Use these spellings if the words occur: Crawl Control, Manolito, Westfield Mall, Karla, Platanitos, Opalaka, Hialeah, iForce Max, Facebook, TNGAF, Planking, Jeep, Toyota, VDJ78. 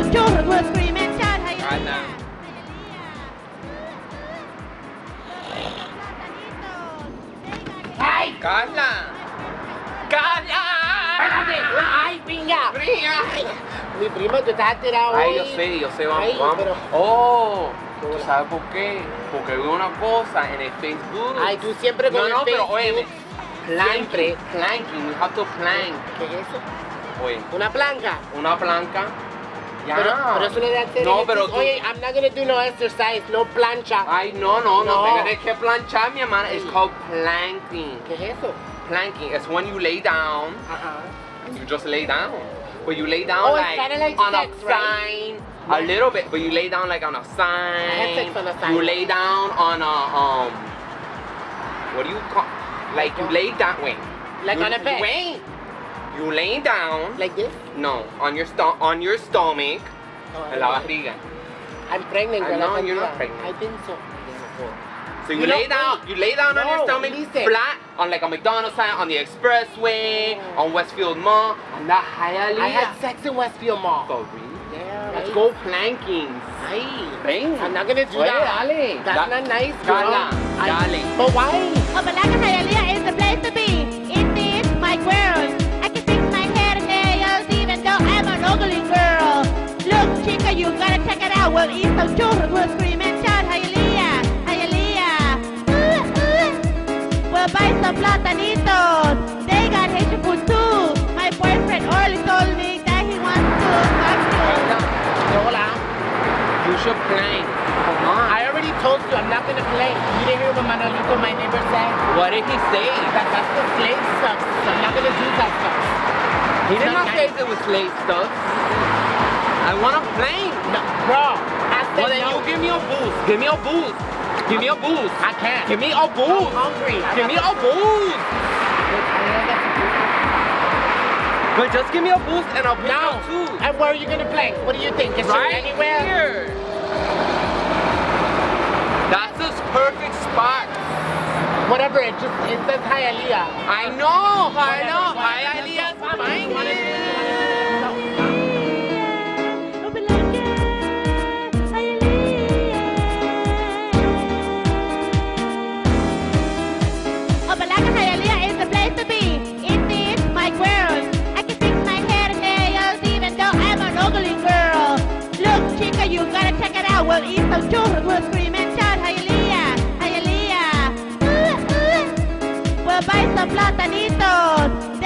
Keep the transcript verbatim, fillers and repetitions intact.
Al chorro tú experimentar. Ana. ¡Ay, Karla! ¡Karla! ¡Ay, pinga! ¡Prima! Mi primo, tú estás alterado hoy. Ay, yo sé, yo sé, vamos, Ay, vamos. Pero... ¡Oh! ¿Tú sabes por qué? Porque veo una cosa en el Facebook. Ay, tú siempre con no, el no, Facebook. No, no, pero oye, planking, planking, we have to plank. ¿Qué es eso? Oye. ¿Una planca? Una planca. Ya. Pero, pero eso le da hacer no, pero tú... Oye, I'm not gonna do no exercise, no plancha. Ay, no, no, no, no tengo que planchar, mi hermana. Sí. It's called planking. ¿Qué es eso? Planking, it's when you lay down. Ajá. Uh-huh. You just lay down. But you lay down oh, like, like on sex, a right? sign. A little bit, but you lay down like on a sign. I had sex on a sign. You lay down on a um. What do you call? Like you lay down. Wait. Like you, on a bed. Wait. You lay down. Like this? No, on your sto on your stomach. Oh, en la barriga. I'm pregnant. I know, you're not pregnant. I think so. So you, you lay down. Eat. You lay down no, on your stomach, flat, on like a McDonald's sign, on the expressway, oh. on Westfield Mall, on that Hialeah. I had sex in Westfield Mall. For real? Let's go planking. Ay, I'm not gonna do Oye, that. Dale. That's da not nice, Karla. Dale. But why? Opalaka Hialeah is the place to be. It is my world. I can fix my hair and nails even though I'm an ugly girl. Look, chica, you gotta check it out. We'll eat some churros, we'll scream and shout. Hialeah, Hialeah. Uh, uh. We'll buy some Platanitos. They got Haitian food too. My boyfriend always told me that he wants to fuck you. Hola. You should plank. Come on. I already told you I'm not gonna plank. You didn't hear what Manolito, my neighbor, said? What did he say? That that's the slave stuff. I'm not gonna do that stuff. He did not say it was slave stuff. I wanna plank. No, bro. I said well, then no. you give me a boost. Give me a boost. Give me a boost. I can't. Give me a boost. I'm hungry. I'm give me a boost. But just give me a boost and I'll pick no. up too. And where are you gonna plank? What do you think? Is right anywhere? Here. That's the perfect spot. Whatever, it just it says Hialeah. I know, I know. Hialeah's fine. Opalaka Hialeah is the place to be. It is my world. You gotta check it out. We'll eat some churros, we'll scream and shout. Hialeah, Hialeah. Uh, uh. We'll buy some platanitos.